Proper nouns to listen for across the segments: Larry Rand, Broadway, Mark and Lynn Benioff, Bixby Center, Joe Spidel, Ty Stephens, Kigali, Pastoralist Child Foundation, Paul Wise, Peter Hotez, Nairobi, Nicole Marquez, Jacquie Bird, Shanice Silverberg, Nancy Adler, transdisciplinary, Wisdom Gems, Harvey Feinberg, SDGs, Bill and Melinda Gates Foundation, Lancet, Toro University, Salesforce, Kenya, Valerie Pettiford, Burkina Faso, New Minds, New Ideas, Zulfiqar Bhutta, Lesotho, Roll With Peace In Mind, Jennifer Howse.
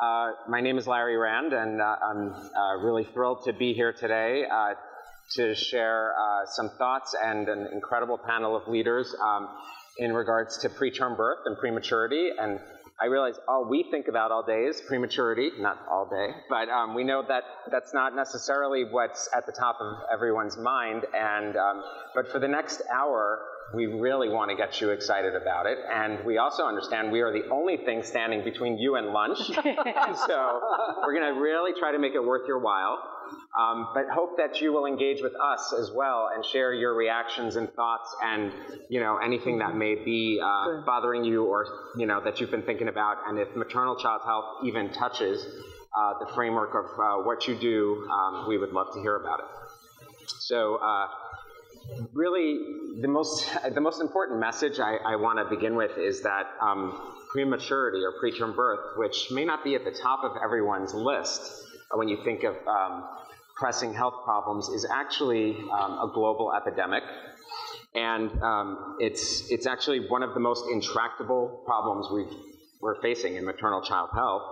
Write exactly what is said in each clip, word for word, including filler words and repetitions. Uh, my name is Larry Rand, and uh, I'm uh, really thrilled to be here today uh, to share uh, some thoughts and an incredible panel of leaders um, in regards to preterm birth and prematurity. And I realize all we think about all day is prematurity, not all day, but um, we know that that's not necessarily what's at the top of everyone's mind. And um, but for the next hour, we really want to get you excited about it, and we also understand we are the only thing standing between you and lunch, so we're going to really try to make it worth your while, um, but hope that you will engage with us as well and share your reactions and thoughts and, you know, anything that may be uh, bothering you or, you know, that you've been thinking about, and if maternal child health even touches uh, the framework of uh, what you do, um, we would love to hear about it. So, uh, really, the most the most important message I, I want to begin with is that um, prematurity or preterm birth, which may not be at the top of everyone's list when you think of um, pressing health problems, is actually um, a global epidemic, and um, it's it's actually one of the most intractable problems we've, we're facing in maternal child health.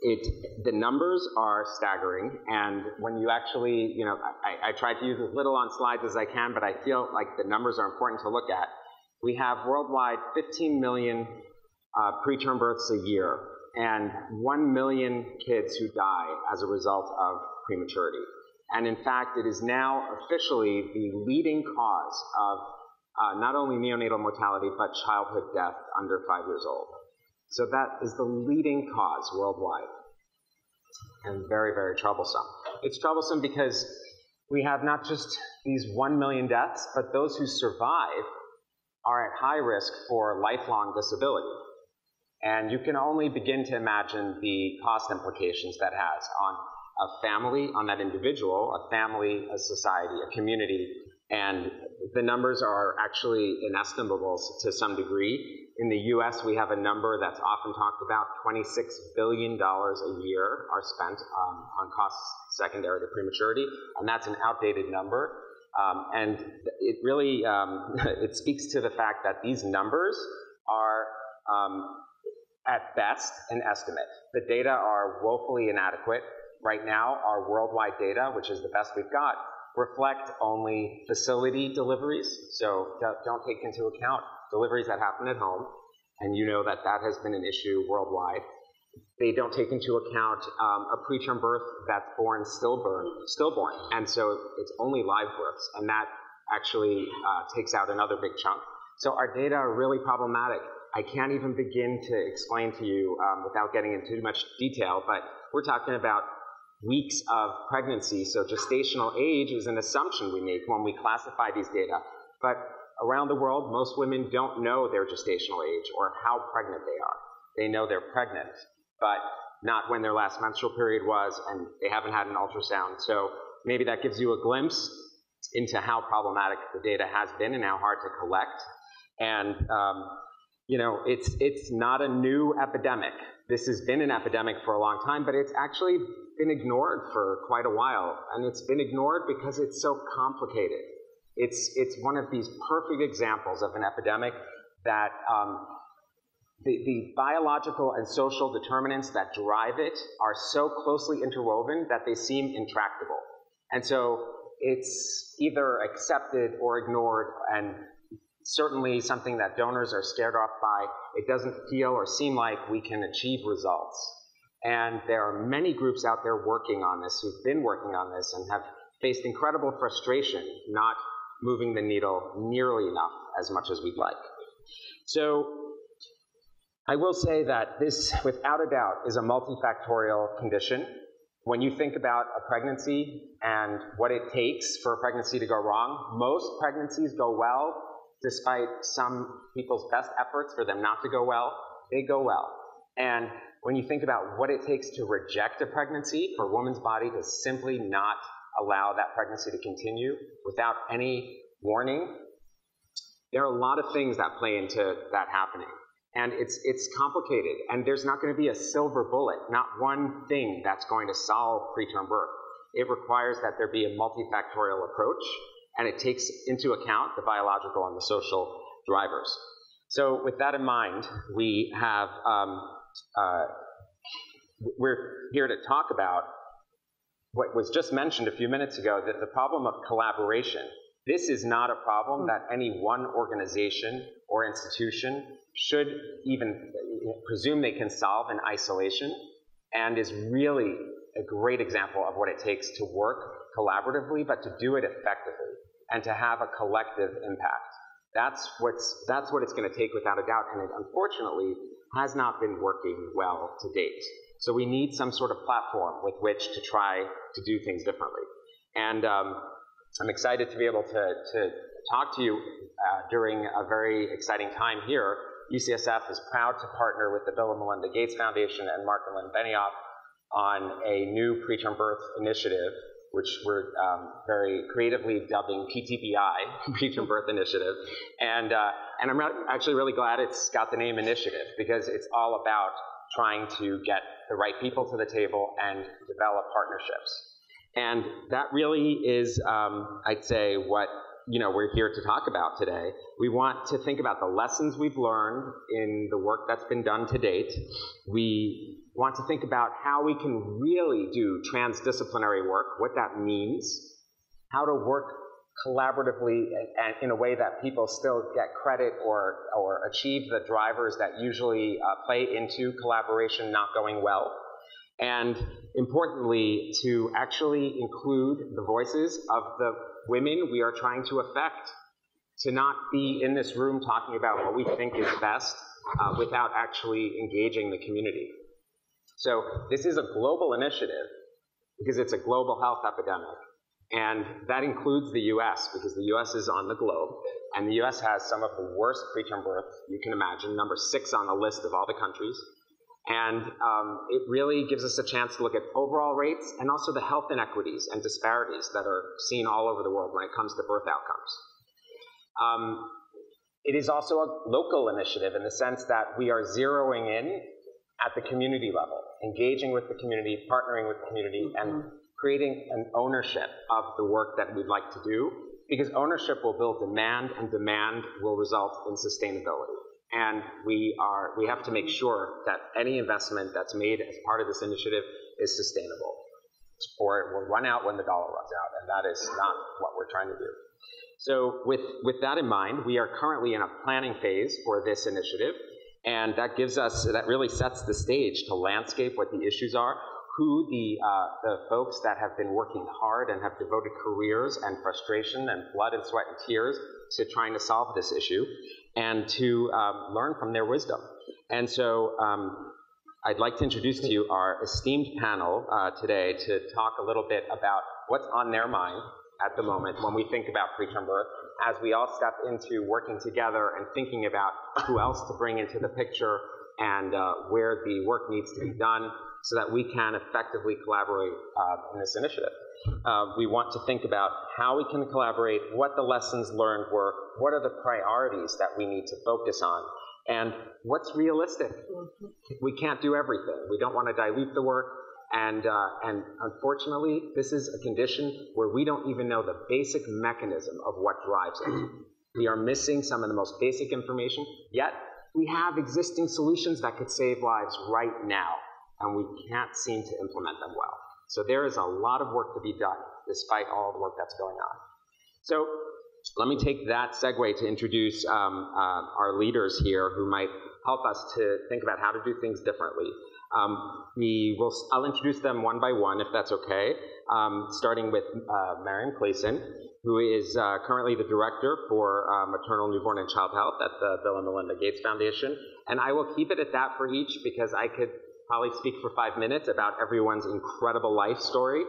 It, the numbers are staggering, and when you actually, you know, I, I try to use as little on slides as I can, but I feel like the numbers are important to look at. We have worldwide fifteen million uh, preterm births a year, and one million kids who die as a result of prematurity. And in fact, it is now officially the leading cause of uh, not only neonatal mortality, but childhood death under five years old. So that is the leading cause worldwide, and very, very troublesome. It's troublesome because we have not just these one million deaths, but those who survive are at high risk for lifelong disability. And you can only begin to imagine the cost implications that has on a family, on that individual, a family, a society, a community, and the numbers are actually inestimable to some degree. In the U S, we have a number that's often talked about. twenty-six billion dollars a year are spent um, on costs secondary to prematurity, and that's an outdated number. Um, and it really um, it speaks to the fact that these numbers are, um, at best, an estimate. The data are woefully inadequate. Right now, our worldwide data, which is the best we've got, reflect only facility deliveries, so don't take into account deliveries that happen at home, and you know that that has been an issue worldwide. They don't take into account um, a preterm birth that's born stillborn, stillborn, and so it's only live births, and that actually uh, takes out another big chunk. So our data are really problematic. I can't even begin to explain to you um, without getting into too much detail, but we're talking about weeks of pregnancy, so gestational age is an assumption we make when we classify these data. But around the world, most women don't know their gestational age or how pregnant they are. They know they're pregnant, but not when their last menstrual period was, and they haven't had an ultrasound. So maybe that gives you a glimpse into how problematic the data has been and how hard to collect. And um, you know, it's, it's not a new epidemic. This has been an epidemic for a long time, but it's actually been ignored for quite a while. And it's been ignored because it's so complicated. It's, it's one of these perfect examples of an epidemic that um, the, the biological and social determinants that drive it are so closely interwoven that they seem intractable. And so it's either accepted or ignored, and certainly something that donors are scared off by. It doesn't feel or seem like we can achieve results. And there are many groups out there working on this, who've been working on this and have faced incredible frustration, not moving the needle nearly enough as much as we'd like. So I will say that this, without a doubt, is a multifactorial condition. When you think about a pregnancy and what it takes for a pregnancy to go wrong, most pregnancies go well, despite some people's best efforts for them not to go well. They go well. And when you think about what it takes to reject a pregnancy, for a woman's body to simply not allow that pregnancy to continue without any warning, there are a lot of things that play into that happening. And it's, it's complicated, and there's not going to be a silver bullet, not one thing that's going to solve preterm birth. It requires that there be a multifactorial approach, and it takes into account the biological and the social drivers. So with that in mind, we have, um, uh, we're here to talk about what was just mentioned a few minutes ago, that the problem of collaboration. This is not a problem that any one organization or institution should even presume they can solve in isolation, and is really a great example of what it takes to work collaboratively, but to do it effectively and to have a collective impact. That's, what's, that's what it's going to take without a doubt, and it unfortunately has not been working well to date. So we need some sort of platform with which to try to do things differently. And um, I'm excited to be able to, to talk to you uh, during a very exciting time here. U C S F is proud to partner with the Bill and Melinda Gates Foundation and Mark and Lynn Benioff on a new preterm birth initiative, which we're um, very creatively dubbing P T B I, Preterm Birth Initiative. And, uh, and I'm actually really glad it's got the name Initiative, because it's all about trying to get the right people to the table and develop partnerships. And that really is, um, I'd say, what you know, we're here to talk about today. We want to think about the lessons we've learned in the work that's been done to date. We want to think about how we can really do transdisciplinary work, what that means, how to work collaboratively and in a way that people still get credit or, or achieve the drivers that usually uh, play into collaboration not going well. And importantly, to actually include the voices of the women we are trying to affect, to not be in this room talking about what we think is best uh, without actually engaging the community. So this is a global initiative because it's a global health epidemic. And that includes the U S, because the U S is on the globe, and the U S has some of the worst preterm birth you can imagine, number six on the list of all the countries. And um, it really gives us a chance to look at overall rates and also the health inequities and disparities that are seen all over the world when it comes to birth outcomes. Um, it is also a local initiative in the sense that we are zeroing in at the community level, engaging with the community, partnering with the community, and creating an ownership of the work that we'd like to do, because ownership will build demand, and demand will result in sustainability. And we, are, we have to make sure that any investment that's made as part of this initiative is sustainable, or it will run out when the dollar runs out, and that is not what we're trying to do. So with, with that in mind, we are currently in a planning phase for this initiative, and that gives us, that really sets the stage to landscape what the issues are, who the, uh, the folks that have been working hard and have devoted careers and frustration and blood and sweat and tears to trying to solve this issue, and to um, learn from their wisdom. And so um, I'd like to introduce to you our esteemed panel uh, today to talk a little bit about what's on their mind at the moment when we think about preterm birth, as we all step into working together and thinking about who else to bring into the picture and uh, where the work needs to be done so that we can effectively collaborate uh, in this initiative. Uh, we want to think about how we can collaborate, what the lessons learned were, what are the priorities that we need to focus on, and what's realistic. We can't do everything. We don't want to dilute the work, and, uh, and unfortunately, this is a condition where we don't even know the basic mechanism of what drives it. We are missing some of the most basic information, yet we have existing solutions that could save lives right now, and we can't seem to implement them well. So there is a lot of work to be done, despite all the work that's going on. So let me take that segue to introduce um, uh, our leaders here who might help us to think about how to do things differently. Um, we will, I'll introduce them one by one, if that's okay, um, starting with uh, Mariam Claeson, who is uh, currently the director for uh, maternal, newborn, and child health at the Bill and Melinda Gates Foundation. And I will keep it at that for each, because I could probably speak for five minutes about everyone's incredible life story.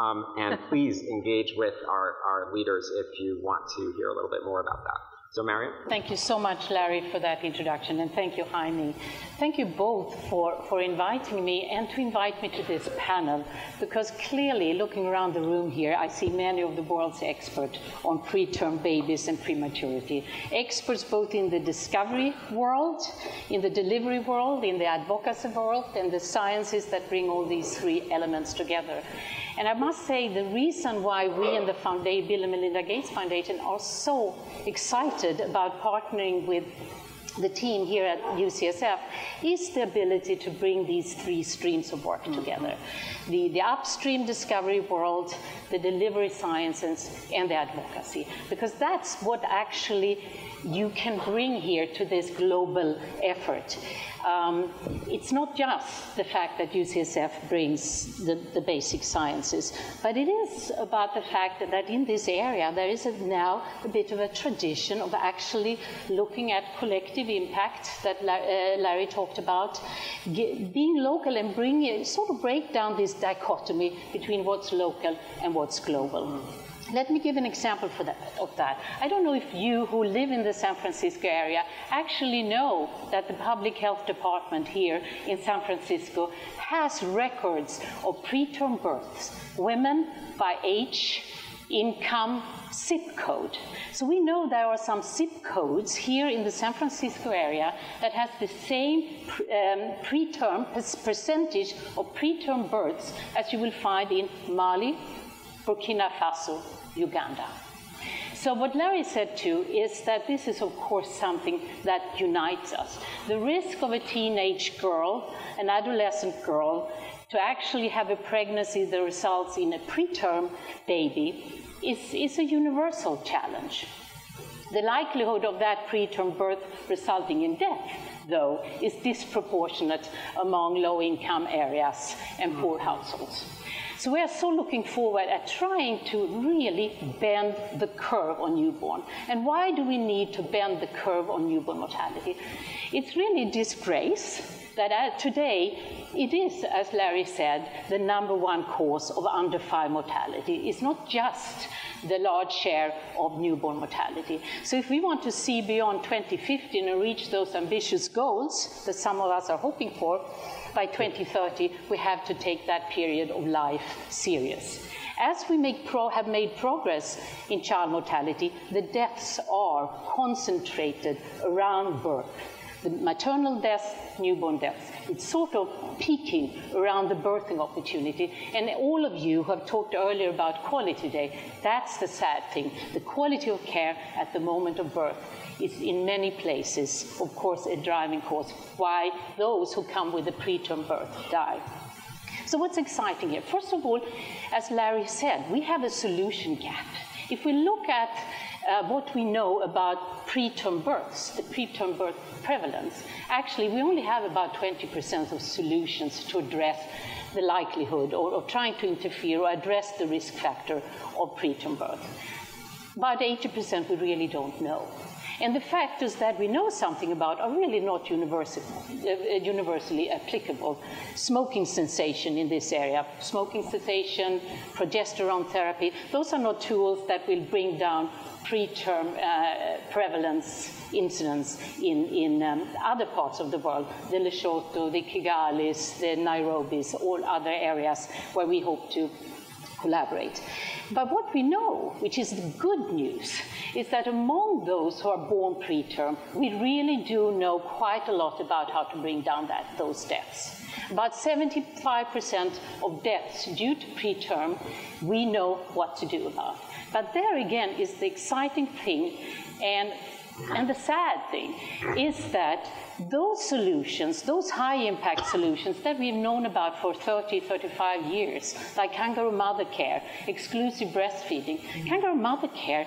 Um, and please engage with our, our leaders if you want to hear a little bit more about that. So Mariam? Thank you so much, Larry, for that introduction, and thank you, Jaime. Thank you both for, for inviting me and to invite me to this panel, because clearly, looking around the room here, I see many of the world's experts on preterm babies and prematurity. Experts both in the discovery world, in the delivery world, in the advocacy world, and the sciences that bring all these three elements together. And I must say, the reason why we in the Foundation, Bill and Melinda Gates Foundation, are so excited about partnering with the team here at U C S F is the ability to bring these three streams of work together. The, the upstream discovery world, the delivery sciences, and the advocacy. Because that's what actually you can bring here to this global effort. Um, it's not just the fact that U C S F brings the, the basic sciences, but it is about the fact that, that in this area there is a, now a bit of a tradition of actually looking at collective impact that uh, Larry talked about, G being local and bringing, sort of break down this dichotomy between what's local and what's global. Let me give an example for that, of that. I don't know if you who live in the San Francisco area actually know that the public health department here in San Francisco has records of preterm births, women by age, income, zip code. So we know there are some zip codes here in the San Francisco area that has the same um, preterm percentage of preterm births as you will find in Mali, Burkina Faso, Uganda. So what Larry said too is that this is of course something that unites us. The risk of a teenage girl, an adolescent girl, to actually have a pregnancy that results in a preterm baby is, is a universal challenge. The likelihood of that preterm birth resulting in death, though, is disproportionate among low-income areas and poor households. So we are so looking forward at trying to really bend the curve on newborn. And why do we need to bend the curve on newborn mortality? It's really a disgrace that today it is, as Larry said, the number one cause of under five mortality. It's not just the large share of newborn mortality. So if we want to see beyond twenty fifteen and reach those ambitious goals that some of us are hoping for, by twenty thirty, we have to take that period of life serious. As we make pro have made progress in child mortality, the deaths are concentrated around birth. The maternal deaths, newborn deaths. It's sort of peaking around the birthing opportunity. And all of you who have talked earlier about quality day, that's the sad thing. The quality of care at the moment of birth is in many places, of course, a driving cause why those who come with a preterm birth die. So what's exciting here? First of all, as Larry said, we have a solution gap. If we look at Uh, what we know about preterm births, the preterm birth prevalence, actually we only have about twenty percent of solutions to address the likelihood or, or trying to interfere or address the risk factor of preterm birth. About eighty percent we really don't know. And the factors that we know something about are really not universal, uh, universally applicable. Smoking cessation in this area, smoking cessation, progesterone therapy, those are not tools that will bring down preterm uh, prevalence incidence in, in um, other parts of the world, the Lesotho, the Kigalis, the Nairobis, all other areas where we hope to collaborate. But what we know, which is the good news, is that among those who are born preterm, we really do know quite a lot about how to bring down that, those deaths. About seventy-five percent of deaths due to preterm, we know what to do about. But there again is the exciting thing, and, and the sad thing is that those solutions, those high-impact solutions that we've known about for thirty, thirty-five years, like kangaroo mother care, exclusive breastfeeding, kangaroo mother care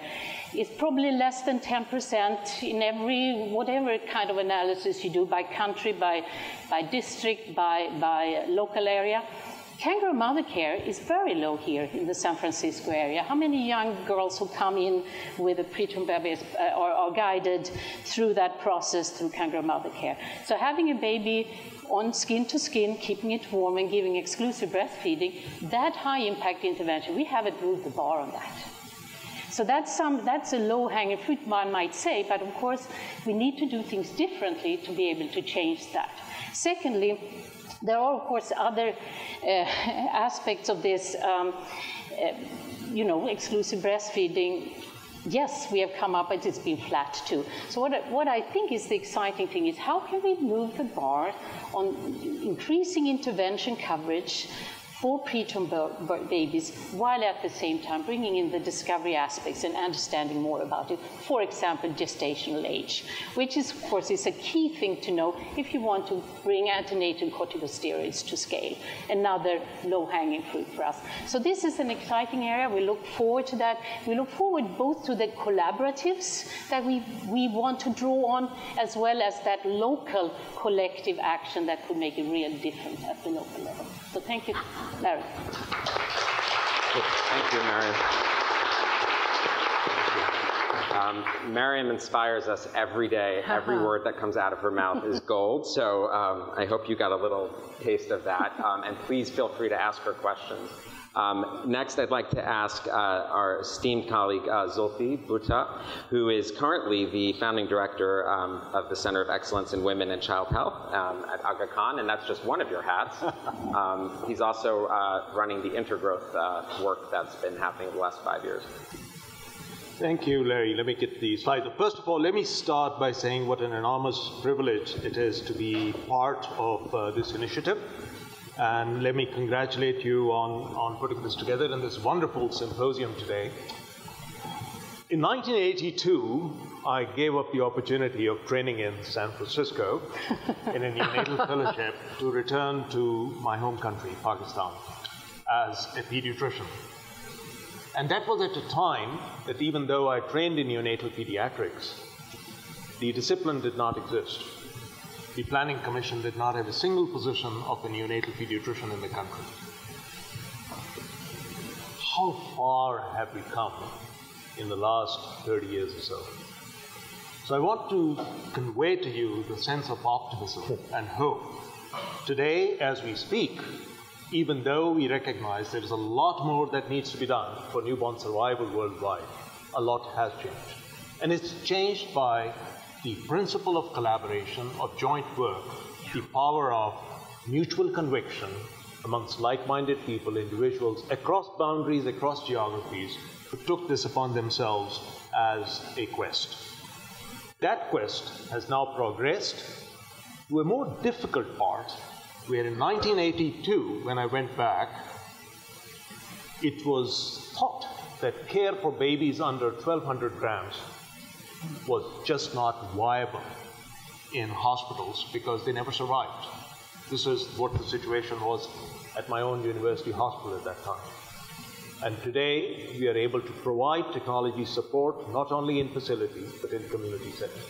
is probably less than ten percent in every, whatever kind of analysis you do by country, by, by district, by, by local area. Kangaroo mother care is very low here in the San Francisco area. How many young girls who come in with a preterm baby are, are guided through that process through kangaroo mother care? So having a baby on skin to skin, keeping it warm and giving exclusive breastfeeding, that high impact intervention, we haven't moved the bar on that. So that's, some, that's a low-hanging fruit, one might say, but of course we need to do things differently to be able to change that. Secondly, there are, of course, other uh, aspects of this, um, uh, you know, exclusive breastfeeding. Yes, we have come up, but it's been flat too. So what I, what I think is the exciting thing is how can we move the bar on increasing intervention coverage for preterm babies, while at the same time bringing in the discovery aspects and understanding more about it. For example, gestational age, which is, of course, is a key thing to know if you want to bring antenatal corticosteroids to scale, another low-hanging fruit for us. So this is an exciting area. We look forward to that. We look forward both to the collaboratives that we, we want to draw on, as well as that local collective action that could make a real difference at the local level. So thank you. Larry. Thank you, Mariam. Um, Mariam inspires us every day. Every word that comes out of her mouth is gold. So um, I hope you got a little taste of that. Um, and please feel free to ask her questions. Um, next, I'd like to ask uh, our esteemed colleague, uh, Zulfiqar Bhutta, who is currently the founding director um, of the Center of Excellence in Women and Child Health um, at Aga Khan, and that's just one of your hats. Um, he's also uh, running the intergrowth uh, work that's been happening the last five years. Thank you, Larry. Let me get the slides. First of all, let me start by saying what an enormous privilege it is to be part of uh, this initiative. And let me congratulate you on, on putting this together in this wonderful symposium today. In nineteen eighty-two, I gave up the opportunity of training in San Francisco in a neonatal fellowship to return to my home country, Pakistan, as a pediatrician. And that was at a time that even though I trained in neonatal pediatrics, the discipline did not exist. The Planning Commission did not have a single position of a neonatal pediatrician in the country. How far have we come in the last thirty years or so? So I want to convey to you the sense of optimism and hope. Today, as we speak, even though we recognize there is a lot more that needs to be done for newborn survival worldwide, a lot has changed. And it's changed by the principle of collaboration, of joint work, the power of mutual conviction amongst like-minded people, individuals, across boundaries, across geographies, who took this upon themselves as a quest. That quest has now progressed to a more difficult part, where in nineteen eighty-two, when I went back, it was thought that care for babies under twelve hundred grams was just not viable in hospitals because they never survived. This is what the situation was at my own university hospital at that time. And today, we are able to provide technology support, not only in facilities, but in community settings.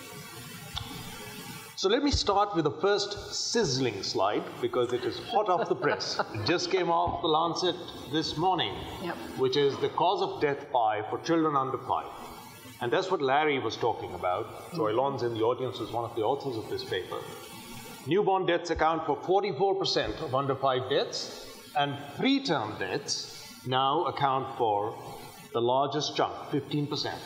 So let me start with the first sizzling slide, because it is hot off the press. It just came off the Lancet this morning, yep. Which is the cause of death by for children under five. And that's what Larry was talking about. Joy Lon's in the audience was one of the authors of this paper. Newborn deaths account for forty-four percent of under five deaths, and preterm deaths now account for the largest chunk, fifteen percent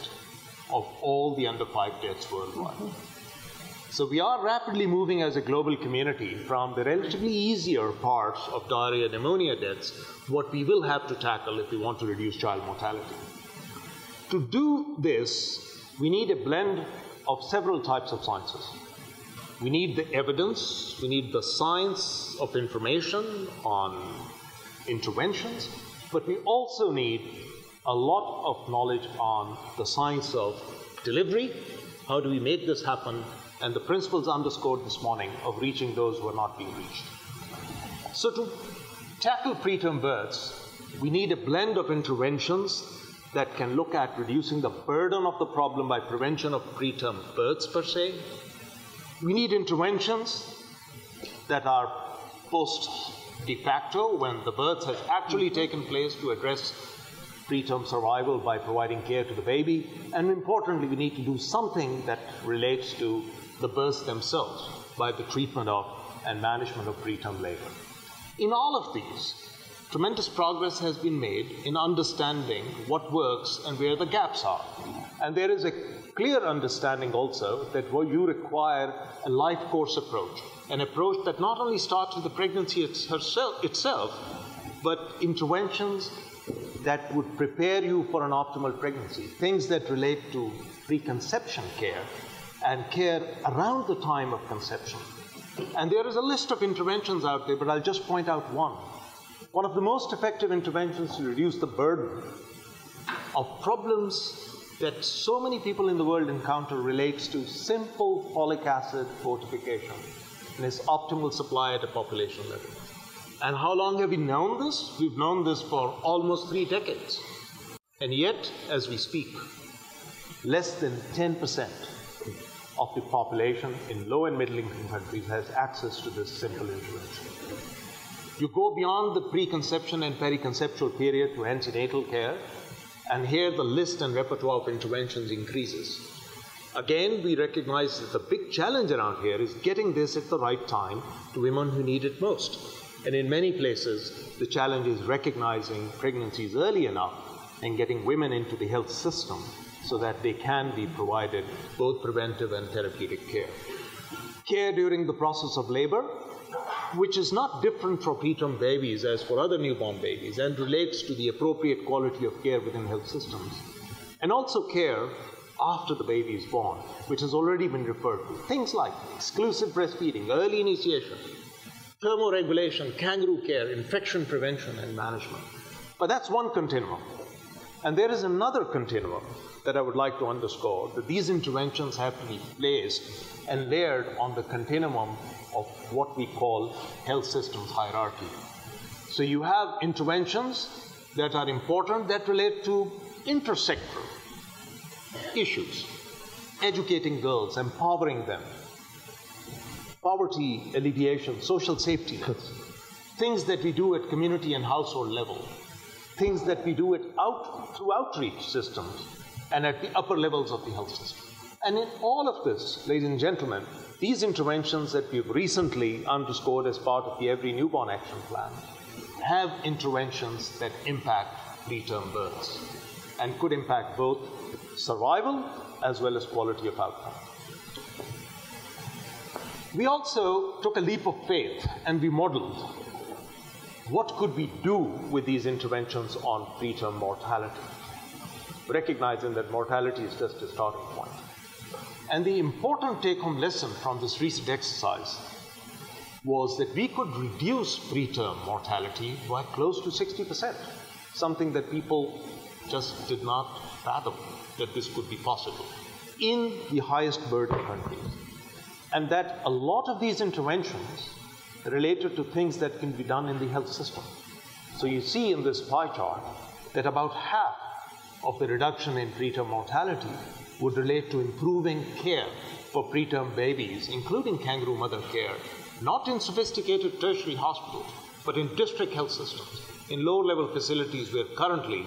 of all the under five deaths worldwide. Mm-hmm. So we are rapidly moving as a global community from the relatively easier parts of diarrhea and pneumonia deaths, what we will have to tackle if we want to reduce child mortality. To do this, we need a blend of several types of sciences. We need the evidence, we need the science of information on interventions, but we also need a lot of knowledge on the science of delivery. How do we make this happen? And the principles underscored this morning of reaching those who are not being reached. So to tackle preterm births, we need a blend of interventions that can look at reducing the burden of the problem by prevention of preterm births per se. We need interventions that are post de facto when the birth has actually taken place to address preterm survival by providing care to the baby. And importantly, we need to do something that relates to the births themselves by the treatment of and management of preterm labor. In all of these, tremendous progress has been made in understanding what works and where the gaps are. And there is a clear understanding also that you require a life course approach, an approach that not only starts with the pregnancy itself, but interventions that would prepare you for an optimal pregnancy, things that relate to preconception care and care around the time of conception. And there is a list of interventions out there, but I'll just point out one. One of the most effective interventions to reduce the burden of problems that so many people in the world encounter relates to simple folic acid fortification and its optimal supply at a population level. And how long have we known this? We've known this for almost three decades. And yet, as we speak, less than ten percent of the population in low and middle income countries has access to this simple intervention. You go beyond the preconception and periconceptual period to antenatal care, and here the list and repertoire of interventions increases. Again, we recognize that the big challenge around here is getting this at the right time to women who need it most. And in many places, the challenge is recognizing pregnancies early enough and getting women into the health system so that they can be provided both preventive and therapeutic care. Care during the process of labor, which is not different for preterm babies as for other newborn babies and relates to the appropriate quality of care within health systems. And also care after the baby is born, which has already been referred to. Things like exclusive breastfeeding, early initiation, thermoregulation, kangaroo care, infection prevention and management. But that's one continuum. And there is another continuum that I would like to underscore, that these interventions have to be placed and layered on the continuum of what we call health systems hierarchy. So you have interventions that are important that relate to intersectoral issues, educating girls, empowering them, poverty alleviation, social safety nets, things that we do at community and household level, things that we do at out, through outreach systems and at the upper levels of the health system. And in all of this, ladies and gentlemen, these interventions that we've recently underscored as part of the Every Newborn Action Plan have interventions that impact preterm births and could impact both survival as well as quality of outcome. We also took a leap of faith and we modeled what could we do with these interventions on preterm mortality, recognizing that mortality is just a starting point. And the important take-home lesson from this recent exercise was that we could reduce preterm mortality by close to sixty percent, something that people just did not fathom that this could be possible in the highest burden countries. And that a lot of these interventions related to things that can be done in the health system. So you see in this pie chart that about half of the reduction in preterm mortality would relate to improving care for preterm babies, including kangaroo mother care, not in sophisticated tertiary hospitals, but in district health systems, in low-level facilities where currently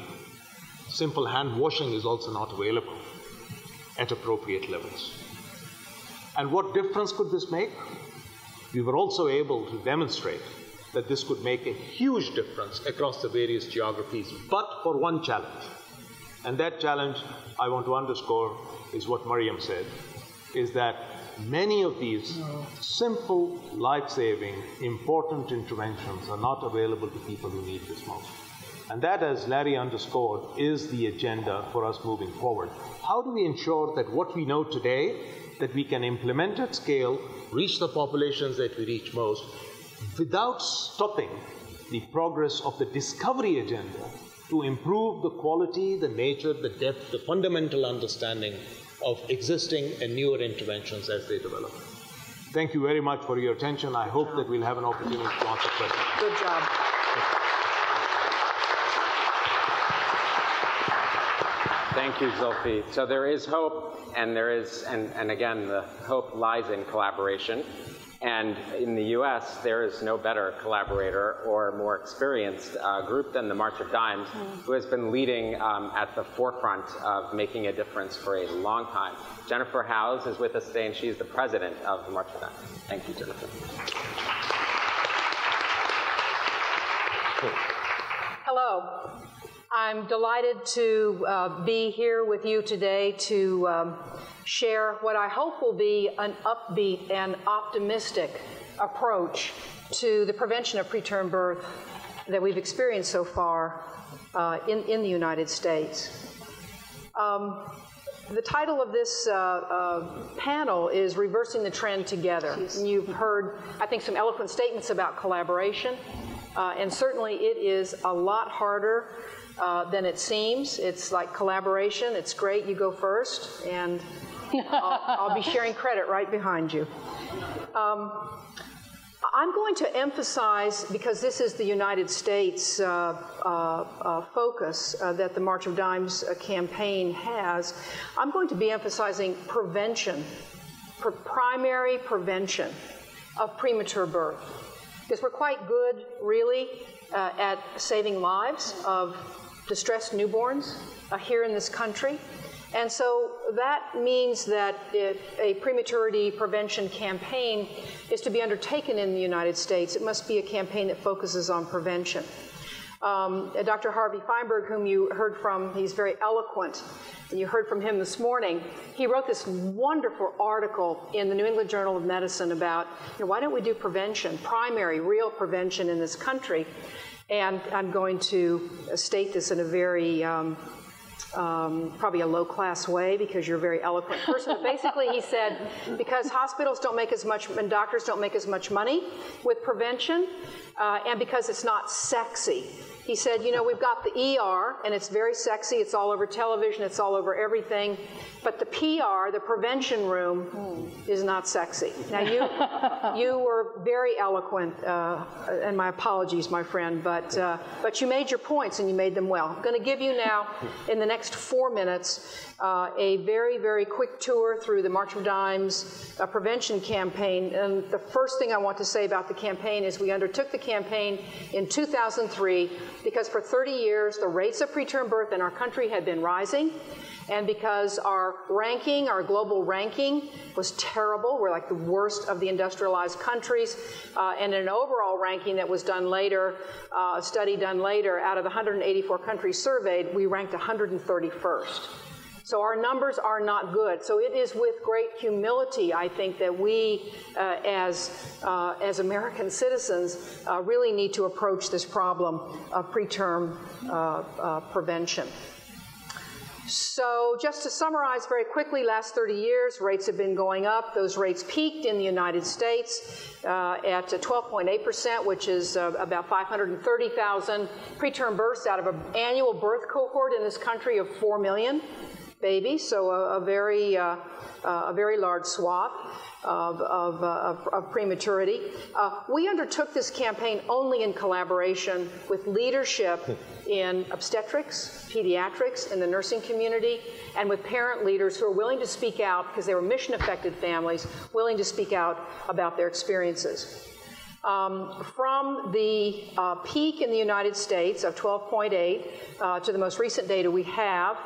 simple hand washing is also not available at appropriate levels. And what difference could this make? We were also able to demonstrate that this could make a huge difference across the various geographies, but for one challenge. And that challenge, I want to underscore, is what Mariam said, is that many of these simple, life-saving, important interventions are not available to people who need this most. And that, as Larry underscored, is the agenda for us moving forward. How do we ensure that what we know today, that we can implement at scale, reach the populations that we reach most, without stopping the progress of the discovery agenda to improve the quality, the nature, the depth, the fundamental understanding of existing and newer interventions as they develop. Thank you very much for your attention. I hope that we'll have an opportunity to answer questions. Good job. Thank you, Zulfi. So there is hope, and there is, and, and again, the hope lies in collaboration. And in the U S, there is no better collaborator or more experienced uh, group than the March of Dimes, who has been leading um, at the forefront of making a difference for a long time. Jennifer Howse is with us today, and she's the president of the March of Dimes. Thank you, Jennifer. Cool. So I'm delighted to uh, be here with you today to um, share what I hope will be an upbeat and optimistic approach to the prevention of preterm birth that we've experienced so far uh, in, in the United States. Um, the title of this uh, uh, panel is Reversing the Trend Together. And you've heard, I think, some eloquent statements about collaboration, uh, and certainly it is a lot harder uh, than it seems. It's like collaboration, it's great, you go first, and I'll, I'll be sharing credit right behind you. Um, I'm going to emphasize, because this is the United States uh, uh, uh, focus uh, that the March of Dimes uh, campaign has, I'm going to be emphasizing prevention, pre primary prevention of premature birth. Because we're quite good, really, uh, at saving lives of distressed newborns uh, here in this country. And so that means that if a prematurity prevention campaign is to be undertaken in the United States, it must be a campaign that focuses on prevention. Um, Doctor Harvey Feinberg, whom you heard from, he's very eloquent, and you heard from him this morning. He wrote this wonderful article in the New England Journal of Medicine about, you know, why don't we do prevention, primary, real prevention in this country? And I'm going to state this in a very um, Um, probably a low-class way, because you're a very eloquent person. But basically, he said, because hospitals don't make as much, and doctors don't make as much money with prevention, uh, and because it's not sexy. He said, you know, we've got the E R, and it's very sexy. It's all over television. It's all over everything. But the P R, the prevention room, mm. is not sexy. Now, you, you were very eloquent, uh, and my apologies, my friend, but, uh, but you made your points, and you made them well. I'm going to give you now, in the next four minutes, uh, a very, very quick tour through the March of Dimes uh, prevention campaign. And the first thing I want to say about the campaign is we undertook the campaign in two thousand three. Because for thirty years, the rates of preterm birth in our country had been rising, and because our ranking, our global ranking, was terrible. We're like the worst of the industrialized countries, uh, and an overall ranking that was done later, uh, a study done later, out of the one hundred eighty-four countries surveyed, we ranked one hundred thirty-first. So our numbers are not good. So it is with great humility, I think, that we uh, as, uh, as American citizens uh, really need to approach this problem of preterm uh, uh, prevention. So just to summarize very quickly, last thirty years, rates have been going up. Those rates peaked in the United States uh, at twelve point eight percent, which is uh, about five hundred thirty thousand preterm births out of an annual birth cohort in this country of four million babies, so a, a, very, uh, uh, a very large swath of, of, uh, of, of prematurity. Uh, we undertook this campaign only in collaboration with leadership in obstetrics, pediatrics, in the nursing community, and with parent leaders who are willing to speak out, because they were mission-affected families, willing to speak out about their experiences. Um, from the uh, peak in the United States of twelve point eight uh, to the most recent data we have,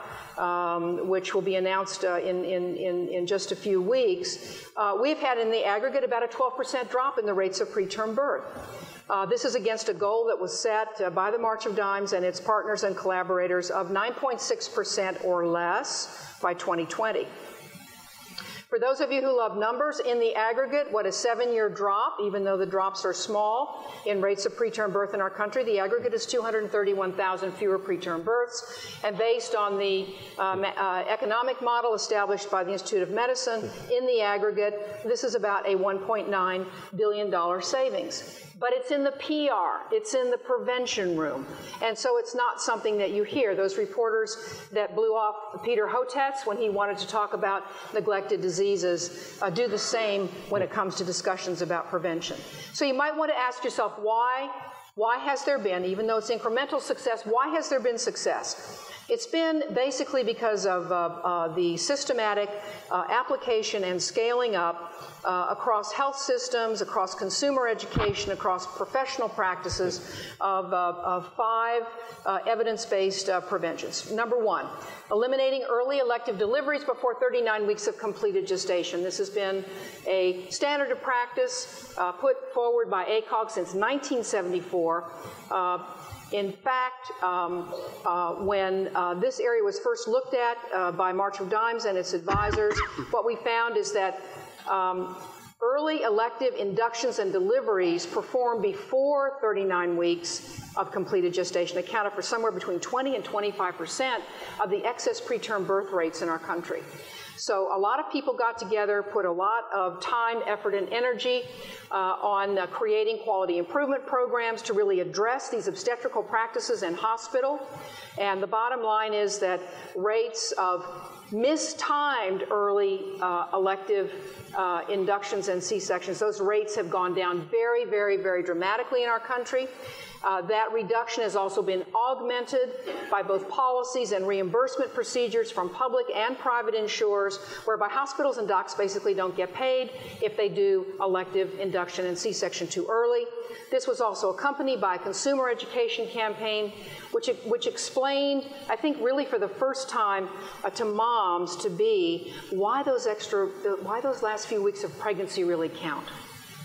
Um, which will be announced uh, in, in, in, in just a few weeks, uh, we've had in the aggregate about a twelve percent drop in the rates of preterm birth. Uh, this is against a goal that was set uh, by the March of Dimes and its partners and collaborators of nine point six percent or less by twenty twenty. For those of you who love numbers, in the aggregate, what a seven-year drop, even though the drops are small, in rates of preterm birth in our country, the aggregate is two hundred thirty-one thousand fewer preterm births. And based on the um, uh, economic model established by the Institute of Medicine, in the aggregate, this is about a one point nine billion dollar savings. But it's in the P R, it's in the prevention room. And so it's not something that you hear. Those reporters that blew off Peter Hotez when he wanted to talk about neglected diseases uh, do the same when it comes to discussions about prevention. So you might want to ask yourself, why? Why has there been, even though it's incremental success, why has there been success? It's been basically because of uh, uh, the systematic uh, application and scaling up uh, across health systems, across consumer education, across professional practices of, uh, of five uh, evidence-based uh, preventions. Number one, eliminating early elective deliveries before thirty-nine weeks of completed gestation. This has been a standard of practice uh, put forward by A C O G since nineteen seventy-four. Uh, In fact, um, uh, when uh, this area was first looked at uh, by March of Dimes and its advisors, what we found is that um, early elective inductions and deliveries performed before thirty-nine weeks of completed gestation accounted for somewhere between twenty and twenty-five percent of the excess preterm birth rates in our country. So a lot of people got together, put a lot of time, effort, and energy uh, on uh, creating quality improvement programs to really address these obstetrical practices in hospital. And the bottom line is that rates of mistimed early uh, elective uh, inductions and C-sections, those rates have gone down very, very, very dramatically in our country. Uh, that reduction has also been augmented by both policies and reimbursement procedures from public and private insurers, whereby hospitals and docs basically don't get paid if they do elective induction and C-section too early. This was also accompanied by a consumer education campaign, which, which explained, I think really for the first time, uh, to moms to be why those extra, why those last few weeks of pregnancy really count.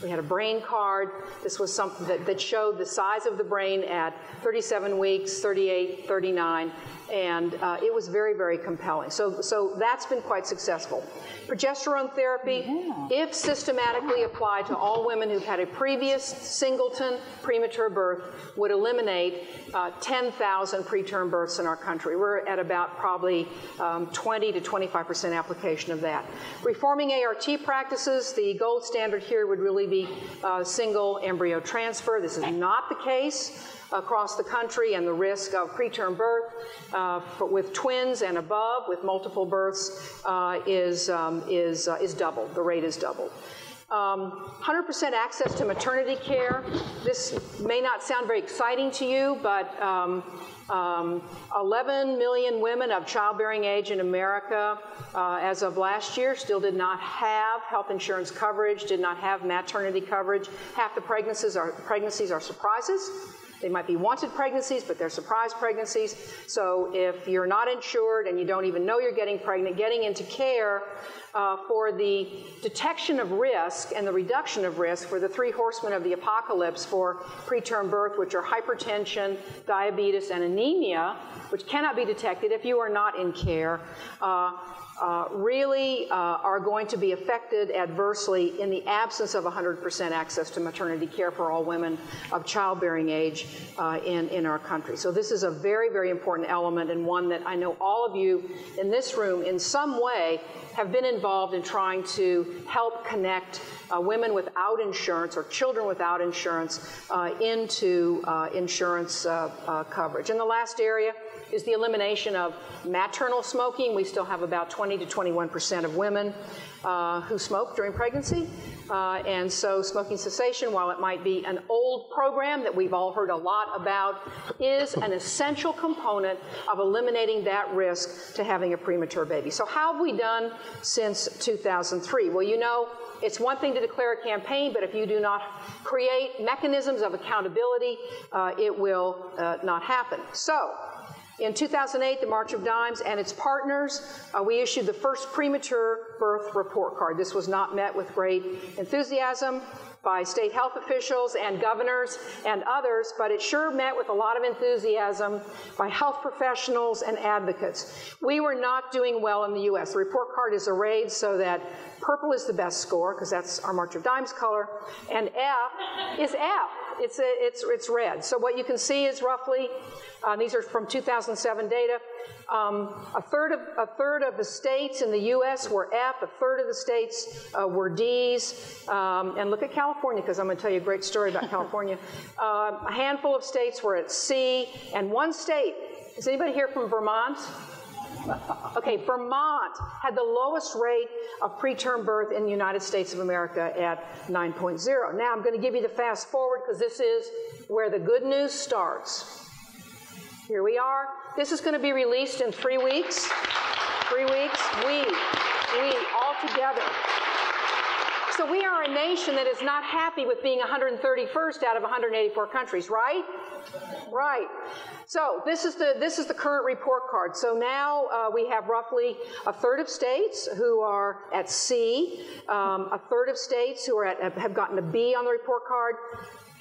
We had a brain card. This was something that, that showed the size of the brain at thirty-seven weeks, thirty-eight, thirty-nine, and uh, it was very, very compelling. So, so that's been quite successful. Progesterone therapy, yeah. if systematically applied to all women who've had a previous singleton premature birth, would eliminate uh, ten thousand preterm births in our country. We're at about probably um, twenty to twenty-five percent application of that. Reforming A R T practices, the gold standard here would really be uh, single embryo transfer. This is not the case across the country, and the risk of preterm birth uh, for, with twins and above, with multiple births, uh, is, um, is, uh, is doubled. The rate is doubled. Um, one hundred percent access to maternity care. This may not sound very exciting to you, but um, um, eleven million women of childbearing age in America uh, as of last year still did not have health insurance coverage, did not have maternity coverage. Half the pregnancies are, pregnancies are surprises. They might be wanted pregnancies, but they're surprise pregnancies. So if you're not insured and you don't even know you're getting pregnant, getting into care uh, for the detection of risk and the reduction of risk for the three horsemen of the apocalypse for preterm birth, which are hypertension, diabetes, and anemia, which cannot be detected if you are not in care, uh, Uh, really uh, are going to be affected adversely in the absence of one hundred percent access to maternity care for all women of childbearing age uh, in, in our country. So this is a very, very important element, and one that I know all of you in this room in some way have been involved in trying to help connect uh, women without insurance or children without insurance uh, into uh, insurance uh, uh, coverage. And the last area is the elimination of maternal smoking. We still have about twenty to twenty-one percent of women uh, who smoke during pregnancy. Uh, and so smoking cessation, while it might be an old program that we've all heard a lot about, is an essential component of eliminating that risk to having a premature baby. So how have we done since two thousand three? Well, you know, it's one thing to declare a campaign, but if you do not create mechanisms of accountability, uh, it will uh, not happen. So, in two thousand eight, the March of Dimes and its partners, uh, we issued the first premature birth report card. This was not met with great enthusiasm by state health officials and governors and others, but it sure met with a lot of enthusiasm by health professionals and advocates. We were not doing well in the U S. The report card is arrayed so that purple is the best score, because that's our March of Dimes color, and F is F. It's, it's, it's red. So what you can see is roughly, uh, these are from two thousand seven data, um, a, third of, a third of the states in the U S were F, a third of the states uh, were Ds, um, and look at California, because I'm going to tell you a great story about California. Uh, a handful of states were at C, and one state, is anybody here from Vermont? Okay, Vermont had the lowest rate of preterm birth in the United States of America at nine point zero. Now I'm going to give you the fast forward, because this is where the good news starts. Here we are. This is going to be released in three weeks. Three weeks. We, we, all together. So we are a nation that is not happy with being one hundred thirty-first out of one hundred eighty-four countries, right? Right. So this is the, this is the current report card. So now uh, we have roughly a third of states who are at C, um, a third of states who are at, have gotten a B on the report card,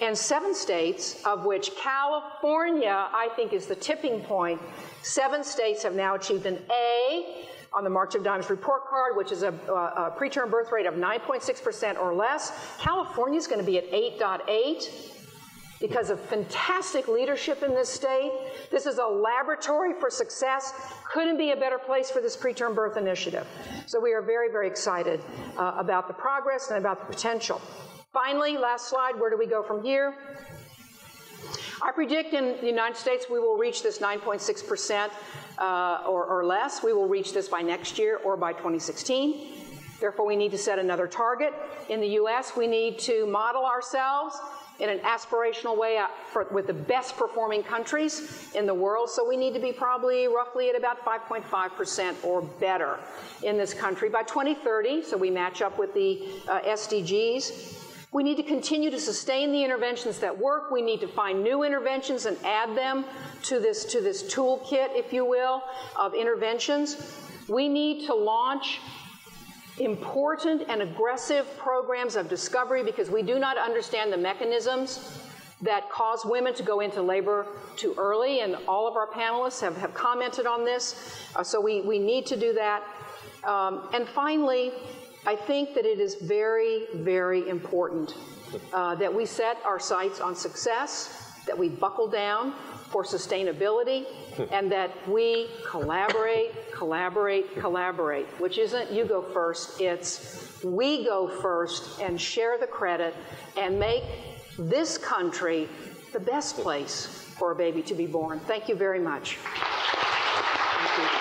and seven states, of which California, I think, is the tipping point. Seven states have now achieved an A on the March of Dimes report card, which is a, a preterm birth rate of nine point six percent or less. California is going to be at eight point eight. Because of fantastic leadership in this state. This is a laboratory for success. Couldn't be a better place for this preterm birth initiative. So we are very, very excited uh, about the progress and about the potential. Finally, last slide, where do we go from here? I predict in the United States we will reach this nine point six percent uh, or, or less. We will reach this by next year or by twenty sixteen. Therefore, we need to set another target. In the U S, we need to model ourselves in an aspirational way for, with the best performing countries in the world. So we need to be probably roughly at about five point five percent or better in this country by twenty thirty, so we match up with the uh, S D Gs. We need to continue to sustain the interventions that work. We need to find new interventions and add them to this, to this toolkit, if you will, of interventions. We need to launch important and aggressive programs of discovery because we do not understand the mechanisms that cause women to go into labor too early, and all of our panelists have, have commented on this, uh, so we, we need to do that. Um, and finally, I think that it is very, very important uh, that we set our sights on success, that we buckle down for sustainability, and that we collaborate, collaborate, collaborate, which isn't you go first, it's we go first and share the credit and make this country the best place for a baby to be born. Thank you very much. Thank you.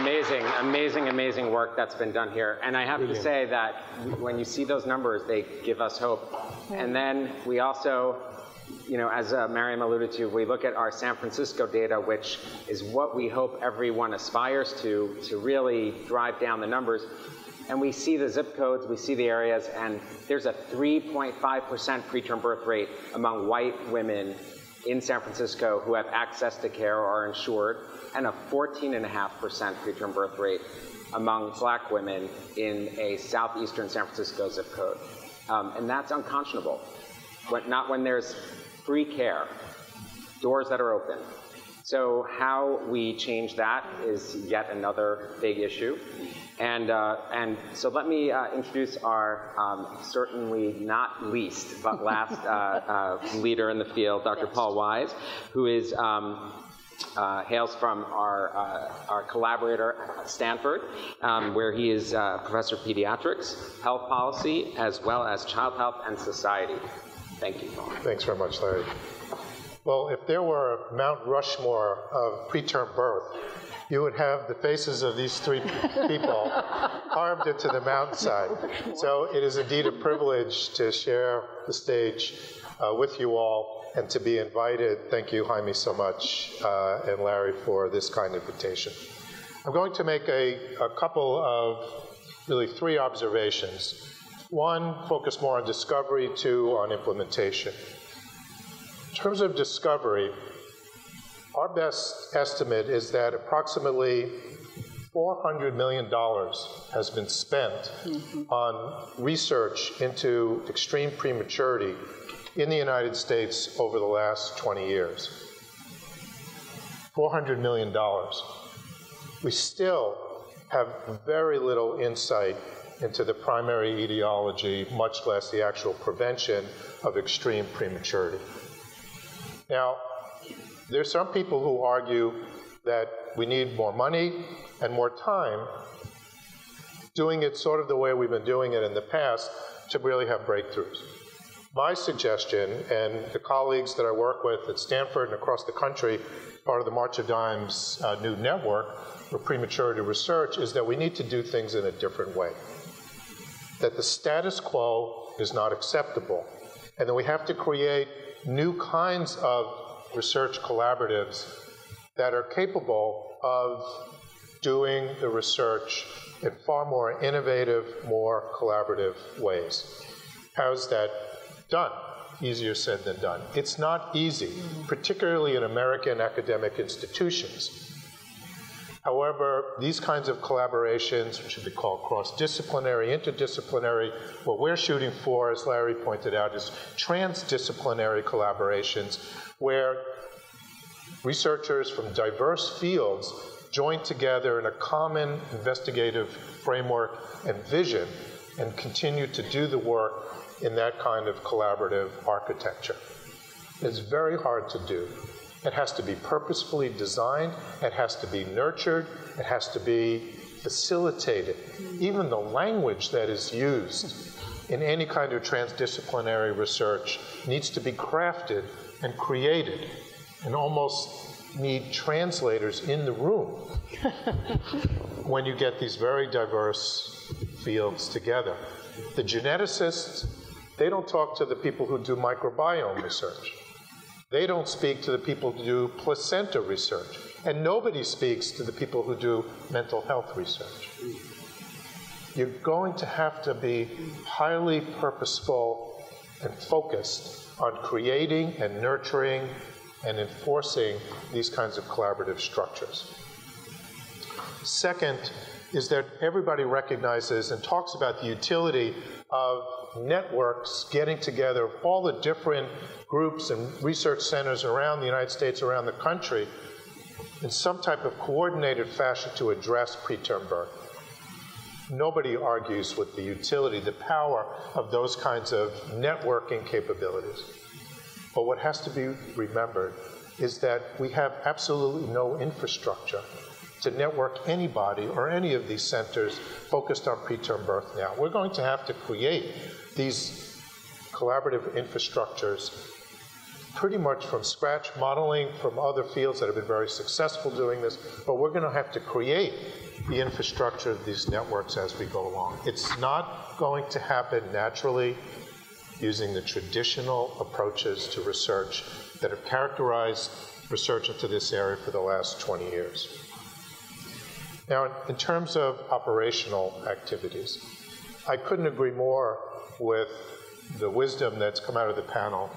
Amazing, amazing, amazing work that's been done here. And I have Brilliant. to say that when you see those numbers, they give us hope. Yeah. And then we also, you know, as uh, Mariam alluded to, we look at our San Francisco data, which is what we hope everyone aspires to, to really drive down the numbers. And we see the zip codes, we see the areas, and there's a three point five percent preterm birth rate among white women in San Francisco who have access to care or are insured, and a fourteen point five percent preterm birth rate among black women in a southeastern San Francisco zip code. Um, and that's unconscionable. When, not when there's free care, doors that are open. So how we change that is yet another big issue. And, uh, and so let me uh, introduce our um, certainly not least, but last uh, uh, leader in the field, Doctor Best. Paul Wise, who is um, Uh, hails from our, uh, our collaborator at Stanford, um, where he is uh, professor of pediatrics, health policy, as well as child health and society. Thank you, Paul. Thanks very much, Larry. Well, if there were a Mount Rushmore of preterm birth, you would have the faces of these three people carved into the mountainside. So it is indeed a privilege to share the stage uh, with you all, and to be invited. Thank you, Jaime, so much, uh, and Larry, for this kind of invitation. I'm going to make a, a couple of, really three observations. One, focus more on discovery. Two, on implementation. In terms of discovery, our best estimate is that approximately four hundred million dollars has been spent mm-hmm. on research into extreme prematurity in the United States over the last twenty years. four hundred million dollars. We still have very little insight into the primary etiology, much less the actual prevention of extreme prematurity. Now, there's some people who argue that we need more money and more time, doing it sort of the way we've been doing it in the past, to really have breakthroughs. My suggestion, and the colleagues that I work with at Stanford and across the country, part of the March of Dimes uh, new network for prematurity research, is that we need to do things in a different way. That the status quo is not acceptable, and that we have to create new kinds of research collaboratives that are capable of doing the research in far more innovative, more collaborative ways. How's that done? Easier said than done. It's not easy, particularly in American academic institutions. However, these kinds of collaborations, which should be called cross-disciplinary, interdisciplinary, what we're shooting for, as Larry pointed out, is transdisciplinary collaborations where researchers from diverse fields join together in a common investigative framework and vision and continue to do the work in that kind of collaborative architecture. It's very hard to do. It has to be purposefully designed, it has to be nurtured, it has to be facilitated. Even the language that is used in any kind of transdisciplinary research needs to be crafted and created and almost need translators in the room when you get these very diverse fields together. The geneticists, they don't talk to the people who do microbiome research. They don't speak to the people who do placenta research. And nobody speaks to the people who do mental health research. You're going to have to be highly purposeful and focused on creating and nurturing and enforcing these kinds of collaborative structures. Second is that everybody recognizes and talks about the utility of networks getting together of all the different groups and research centers around the United States, around the country, in some type of coordinated fashion to address preterm birth. Nobody argues with the utility, the power of those kinds of networking capabilities. But what has to be remembered is that we have absolutely no infrastructure to network anybody or any of these centers focused on preterm birth now. We're going to have to create these collaborative infrastructures pretty much from scratch, modeling from other fields that have been very successful doing this, but we're going to have to create the infrastructure of these networks as we go along. It's not going to happen naturally using the traditional approaches to research that have characterized research into this area for the last twenty years. Now, in terms of operational activities, I couldn't agree more with the wisdom that's come out of the panel